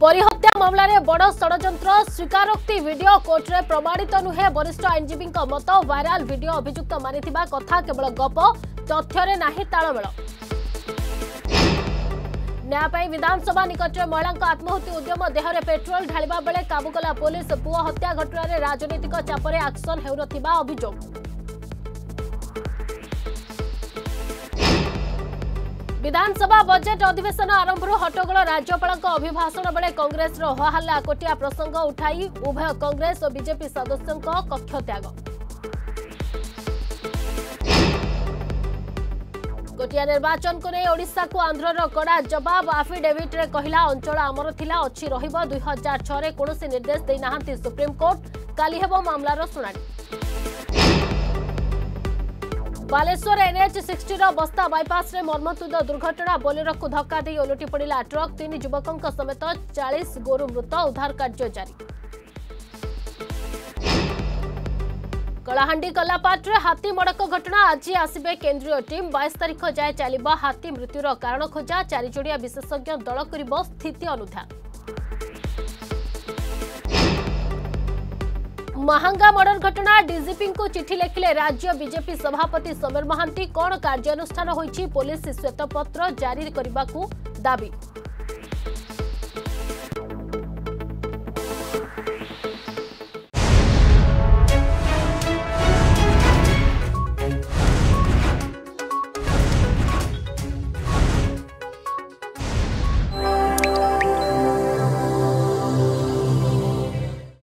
परिहत्या मामलार बड़ षड़यंत्र स्वीकारोक्ति वीडियो कोर्टे प्रमाणित नुहे वरिष्ठ आईनजीवी मत वायरल वीडियो अभियुक्त मानिथिबा कथा केवल गप तथ्य नाही तालमेल। न्याय विधानसभा निकट महिला आत्माहुति उद्यम देहरे पेट्रोल ढालिबा बेले काबू कला पुलिस पुओ हत्या घटना राजनीतिक चापरे एक्शन हेउनथिबा अभियोग। विधानसभा बजेट अधिवेशन आरंभ हट्टगोल राज्यपाल अभिभाषण बेले कांग्रेस होहल्ला कोटिया प्रसंग उठाई उभय कांग्रेस और बीजेपी सदस्यों कक्ष त्याग। कोटिया निर्वाचन को नहीं ओडिशा को आंध्रर कड़ा जवाब आफिडेविट्रे कहला अंचल आमर थिला अछि रहिबो 2006 रे कोनोसी निर्देश देई नाहंती सुप्रीमकोर्ट काली हेबो मामलार सुनानी। बालेश्वर NH-60 बस्ता बाईपास रे मर्मन्तुद दुर्घटना बोलेरो को धक्का दे ओलटी पड़ा ट्रक 3 युवकों समेत 40 गोरु मृत उद्धार कार्य जारी। कलाहांडी कलापाटे हाथी मड़क घटना आज आसबे केंद्रीय टीम 22 तारिख जाए चलिबा हाथी मृत्युर कारण खोजा 4 जोड़िया विशेषज्ञ दल करिबो स्थिति अनुधान। महांगा मर्डर घटना डीजीपी को चिठी लिखिले राज्य बीजेपी सभापति समीर महांती। कौन कार्यानुष्ठान होइछि पुलिस श्वेतपत्र जारी करने को दाबी।